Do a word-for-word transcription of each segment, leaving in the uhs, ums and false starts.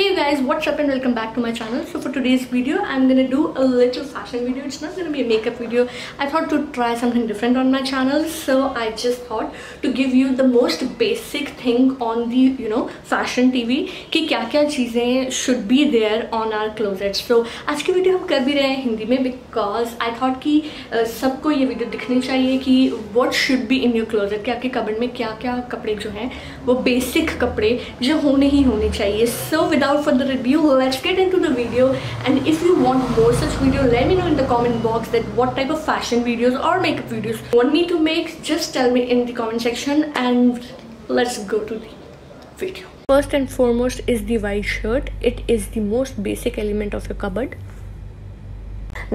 Hey guys, what's up and welcome back to my channel. So for today's video, I'm gonna do a little fashion video. It's not gonna be a makeup video. I thought to try something different on my channel, so I just thought to give you the most basic thing on the, you know, fashion T V कि क्या क्या चीज़ें should be there on our closets. So आज की video हम कर भी रहे हैं हिंदी में because I thought कि uh, सबको ये वीडियो दिखनी चाहिए कि what should be in your closet, कि आपके कबर्ड में क्या क्या कपड़े जो हैं वो बेसिक कपड़े जो होने ही होने चाहिए. So without for the review, let's get into the video. And if you want more such video, let me know in the comment box that what type of fashion videos or makeup videos you want me to make. Just tell me in the comment section and let's go to the video. First and foremost is the white shirt. It is the most basic element of your cupboard.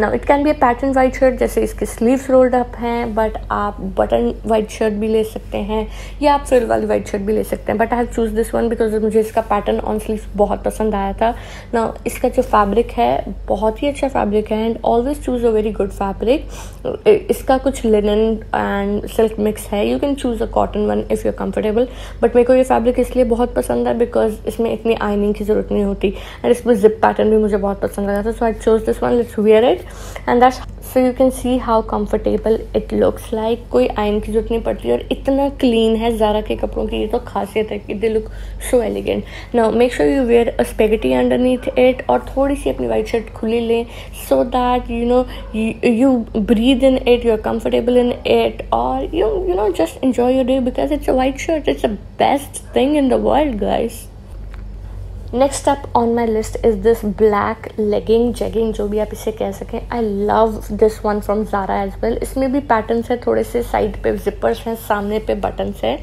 Now it can be a pattern white shirt, जैसे इसके sleeves rolled up हैं, but आप button white shirt भी ले सकते हैं या आप frill वाली white shirt भी ले सकते हैं. But I have choose this one because मुझे इसका pattern on sleeves बहुत पसंद आया था. Now इसका जो fabric है बहुत ही अच्छा fabric है and always choose a very good fabric. इसका कुछ linen and silk mix है. You can choose a cotton one if you're comfortable. But मेरे को ये fabric इसलिए बहुत पसंद है because इसमें इतनी ironing की ज़रूरत नहीं होती and इसमें zip pattern भी मुझे बहुत पसंद आया था. So I chose this one. Let's wear it. And that's so you can see how comfortable it looks like. कोई आयरन की जरूरत नहीं पड़ती और इतना clean है ज़ारा के कपड़ों की ये तो खासियत है कि they look so elegant. Now make sure you wear a spaghetti underneath it और थोड़ी सी अपनी white shirt खुली लें so that you know you, you breathe in it, you're comfortable in it और you you know just enjoy your day because it's a white shirt. It's the best thing in the world, guys. Next up on my list is this black legging jegging जो भी आप इसे कह सकें. I love this one from Zara as well. इसमें भी patterns हैं, थोड़े से साइड पे जिपर्स हैं, सामने पे बटन्स हैं.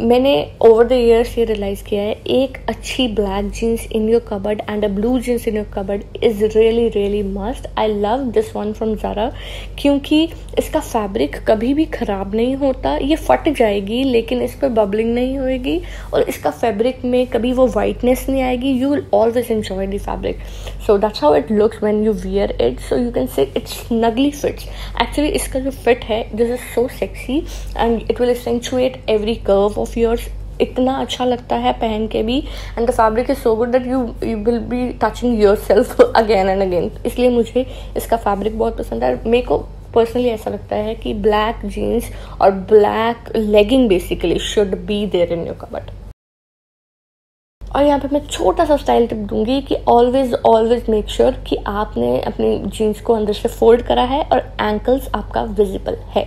मैंने ओवर द ईयर्स ये रियलाइज़ किया है एक अच्छी black jeans in your cupboard and a blue jeans in your cupboard is really really must. I love this one from Zara क्योंकि इसका फैब्रिक कभी भी ख़राब नहीं होता. ये फट जाएगी लेकिन इस पर बबलिंग नहीं होएगी और इसका फैब्रिक में कभी वो वाइटनेस नहीं आएगी. You will always enjoy the fabric. So that's how it looks when you wear it. So you can say it's snugly fits. Actually इसका जो फिट है this is so sexy and it will accentuate every curve of yours. इतना अच्छा लगता है पहन के भी and the fabric is so good that you you will be touching yourself again and again. इसलिए मुझे इसका फैब्रिक बहुत पसंद है. मेरे को पर्सनली ऐसा लगता है कि ब्लैक जीन्स और black legging basically should be there in your cupboard. और यहाँ पे मैं छोटा सा स्टाइल टिप दूंगी कि ऑलवेज ऑलवेज मेक श्योर कि आपने अपनी जीन्स को अंदर से फोल्ड करा है और एंकल्स आपका विजिबल है.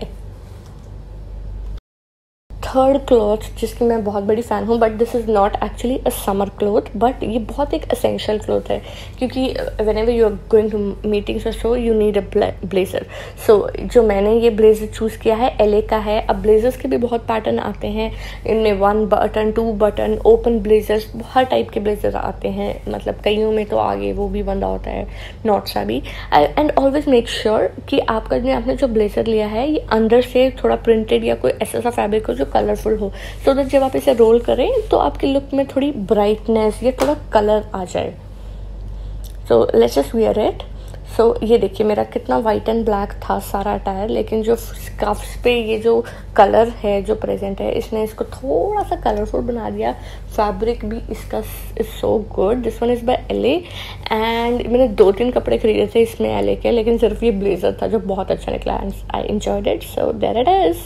थर्ड क्लॉथ जिसकी मैं बहुत बड़ी फ़ैन हूँ but this is not actually a summer cloth but ये बहुत एक असेंशियल क्लॉथ है क्योंकि whenever you are going to meetings और show you need a blazer. So जो मैंने ये ब्लेज़र चूज़ किया है एल ए का है. अब ब्लेज़र्स के भी बहुत पैटर्न आते हैं. इनमें one button two button open blazers हर टाइप के ब्लेज़र आते हैं. मतलब कईयों में तो आगे वो भी बंदा होता है नॉट सा भी. एंड ऑलवेज मेक श्योर कि आपका जो आपने जो ब्लेज़र लिया है ये अंदर से थोड़ा प्रिंटेड या कोई ऐसा सा फैब्रिक हो जो कलरफुल हो सो दैट जब आप इसे रोल करें तो आपके लुक में थोड़ी ब्राइटनेस या थोड़ा कलर आ जाए. So let's just wear it. So ये देखिए मेरा कितना वाइट एंड ब्लैक था सारा अटायर लेकिन जो स्काफ्स पे ये जो कलर है जो प्रेजेंट है इसने इसको थोड़ा सा कलरफुल बना दिया. फैब्रिक भी इसका is so good. This one is by L A and मैंने दो तीन कपड़े खरीदे थे इसमें एल ए के लेकिन सिर्फ ये ब्लेज़र था जो बहुत अच्छा निकला and I enjoyed it. So there it is.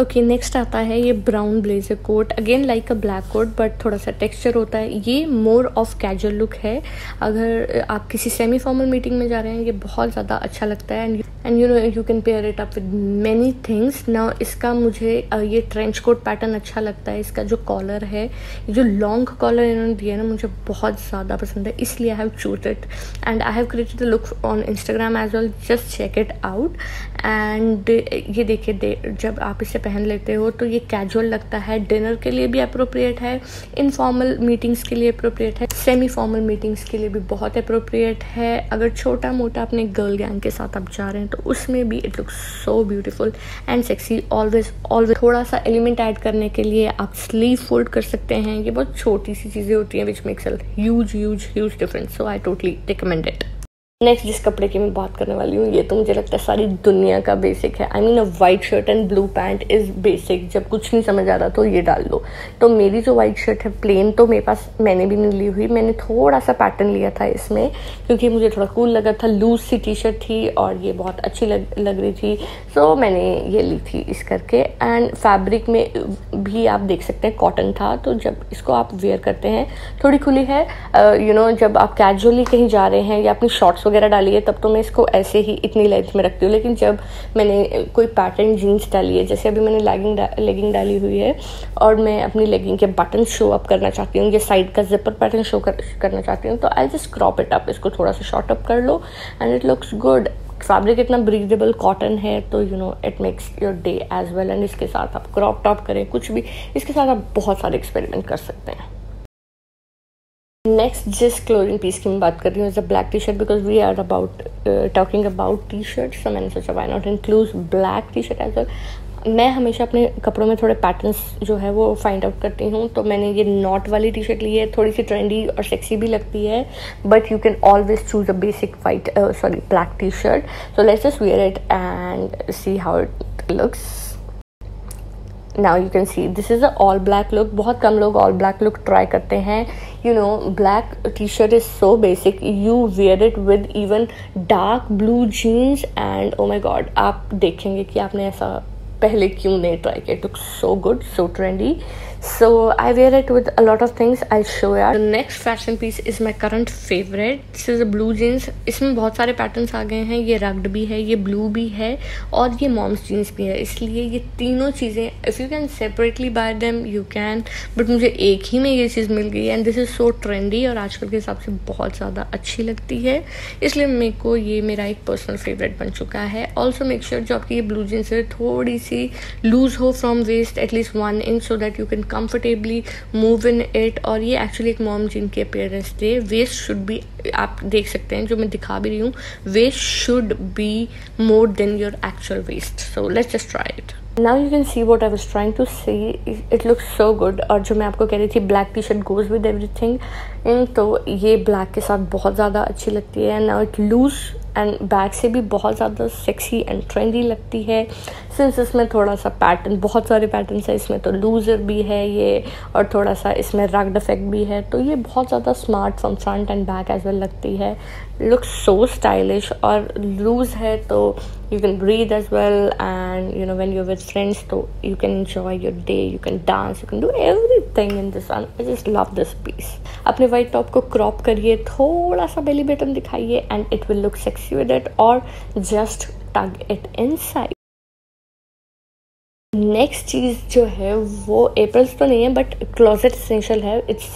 Okay okay, next आता है ये brown blazer coat. Again like a black coat but थोड़ा सा टेक्सचर होता है. ये मोर ऑफ कैजुअल लुक है. अगर आप किसी सेमी फॉर्मल मीटिंग में जा रहे हैं ये बहुत ज़्यादा अच्छा लगता है and and you know you can pair it up with many things. Now इसका मुझे ये ट्रेंच कोट पैटर्न अच्छा लगता है. इसका जो कॉलर है जो लॉन्ग कॉलर इन्होंने दिया ना मुझे बहुत ज़्यादा पसंद है इसलिए I have choose it and I have created the look on Instagram as well. Just check it out. And ये देखिए जब आप इसे पहन लेते हो तो ये कैजुअल लगता है. डिनर के लिए भी अप्रोप्रिएट है, इनफॉर्मल मीटिंग्स के लिए अप्रोप्रिएट है, सेमी फॉर्मल मीटिंग्स के लिए भी बहुत अप्रोप्रिएट है. अगर छोटा मोटा अपने गर्ल गैंग के साथ आप जा रहे हैं तो उसमें भी it looks so beautiful and sexy. Always always थोड़ा सा एलिमेंट ऐड करने के लिए आप स्लीव फोल्ड कर सकते हैं. ये बहुत छोटी सी चीज़ें होती हैं which makes a huge huge huge difference. So I totally recommend it. Next जिस कपड़े की मैं बात करने वाली हूँ, ये तो मुझे लगता है सारी दुनिया का बेसिक है। I mean a white shirt and blue pant is basic. जब कुछ नहीं समझ आ रहा तो ये डाल दो। तो मेरी जो वाइट शर्ट है प्लेन, तो मेरे पास मैंने भी नहीं ली हुई, मैंने थोड़ा सा पैटर्न लिया था इसमें क्योंकि मुझे थोड़ा कूल लगा था। लूज सी टी शर्ट थी और ये बहुत अच्छी लग लग रही थी, सो so, मैंने ये ली थी इस करके। एंड फैब्रिक में भी आप देख सकते हैं कॉटन था, तो जब इसको आप वेयर करते हैं थोड़ी खुली है, यू नो जब आप कैजुअली कहीं जा रहे हैं या अपनी शॉर्ट्स वगैरह डाली है तब तो मैं इसको ऐसे ही इतनी लेंथ में रखती हूँ। लेकिन जब मैंने कोई पैटर्न जीन्स डाली है, जैसे अभी मैंने लेगिंग डा, लेगिंग डाली हुई है और मैं अपनी लेगिंग के बटन शो अप करना चाहती हूँ, ये साइड का जिपर पैटर्न शो कर, करना चाहती हूँ, तो I just crop it up, इसको थोड़ा सा शॉर्ट अप कर लो and it looks good. Fabric इतना ब्रीदेबल कॉटन है तो you know it makes your day as well. And इसके साथ आप क्रॉप टॉप करें, कुछ भी, इसके साथ आप बहुत सारे एक्सपेरिमेंट कर सकते हैं। नेक्स्ट जिस क्लोथिंग पीस की मैं बात कर रही हूँ is a black T shirt, because we are about talking about T shirt, तो मैंने सोचा why not include black T shirt as well. मैं हमेशा अपने कपड़ों में थोड़े पैटर्न्स जो है वो फाइंड आउट करती हूँ, तो मैंने ये नॉट वाली टी शर्ट ली है, थोड़ी सी ट्रेंडी और सेक्सी भी लगती है, but you can always choose a basic white sorry black T shirt. So let's just wear it and see how it looks. Now you can see this is a all black look. बहुत कम लोग all black look try करते हैं, you know black T shirt is so basic, you wear it with even dark blue jeans and oh my God आप देखेंगे कि आपने ऐसा पहले क्यों नहीं ट्राई किया। It looks so good, so trendy, so I wear it with a lot of things. I show you the next fashion piece is my current favourite. This is a blue jeans. इसमें बहुत सारे patterns आ गए हैं, ये rugged भी है, ये blue भी है और ये मॉम्स जीन्स भी है, इसलिए ये तीनों चीज़ें if you can separately buy them you can, but मुझे एक ही में ये चीज़ मिल गई and this is so trendy और आजकल के हिसाब से बहुत ज़्यादा अच्छी लगती है, इसलिए मेरे को ये मेरा एक पर्सनल फेवरेट बन चुका है। ऑल्सो मेक श्योर जो आपकी ये ब्लू जीन्स है थोड़ी सी लूज हो from waist, at least one inch, so that you can comfortably move in it. और ये एक्चुअली एक मॉम जीन की अपीयरेंस दे। वेस्ट शुड बी, आप देख सकते हैं जो मैं दिखा भी रही हूँ, waist should be more than your actual waist. So let's just try it. Now you can see what I was trying to see, it looks so good. और जो मैं आपको कह रही थी black T shirt goes with everything, तो ये black के साथ बहुत ज़्यादा अच्छी लगती है। Now it loose and back से भी बहुत ज़्यादा सेक्सी एंड ट्रेंडी लगती है। सिंस इसमें थोड़ा सा पैटर्न, बहुत सारे पैटर्न्स है इसमें, तो लूजर भी है ये और थोड़ा सा इसमें रग्ड इफेक्ट भी है, तो ये बहुत ज़्यादा smart from front and back as well लगती है। लुक्स सो स्टाइलिश और लूज है, तो you can breathe as well and you know when you are with friends तो you can enjoy your day, you can dance, you can do everything in this one. I just love this piece. अपने white top को crop करिए, थोड़ा सा belly button दिखाइए and it will look sexy with it or just tug it inside. Next चीज़ जो है वो एप्रन्स तो नहीं है बट क्लोजेट एसेंशियल है, इट्स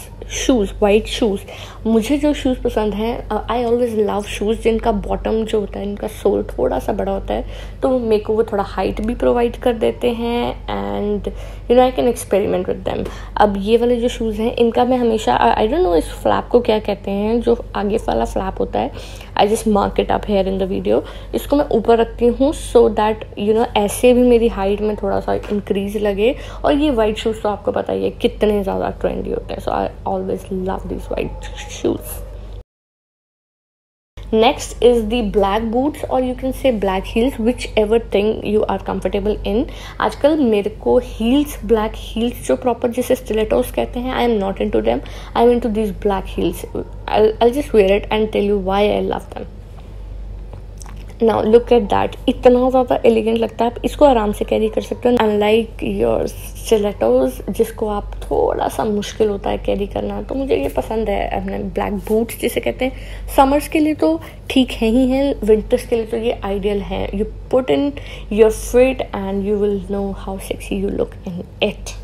शूज़, वाइट शूज़। मुझे जो शूज़ पसंद हैं, आई ऑलवेज लव शूज़ जिनका बॉटम जो होता है, इनका सोल थोड़ा सा बड़ा होता है, तो मेरे को वो थोड़ा हाइट भी प्रोवाइड कर देते हैं and you know I can experiment with them. अब ये वाले जो शूज़ हैं इनका मैं हमेशा, आई डोंट नो इस फ्लैप को क्या कहते हैं, जो आगे वाला फ्लैप होता है, I just mark it up here in the video, इसको मैं ऊपर रखती हूँ सो दैट यू नो ऐसे भी मेरी हाइट में थोड़ा सा इंक्रीज लगे। और ये वाइट शूज़ तो आपको पता ही है कितने ज़्यादा ट्रेंडी होते हैं, सो आई always love these white shoes. Next is the black boots or you can say black heels, whichever thing you are comfortable in. आजकल मेरे को heels, black heels जो proper जिसे stilettos कहते हैं, I am not into them. I am into these black heels. I'll, I'll just wear it and tell you why I love them. Now look at that, इतना ज़्यादा elegant लगता है, आप इसको आराम से कैरी कर सकते हो, अनलाइक योर स्टिलेटोज जिसको आप थोड़ा सा मुश्किल होता है कैरी करना। तो मुझे ये पसंद है अपने ब्लैक बूट्स जिसे कहते हैं, समर्स के लिए तो ठीक है ही हैं, विंटर्स के लिए तो ये आइडियल हैं। You put in your feet and you will know how sexy you look in it.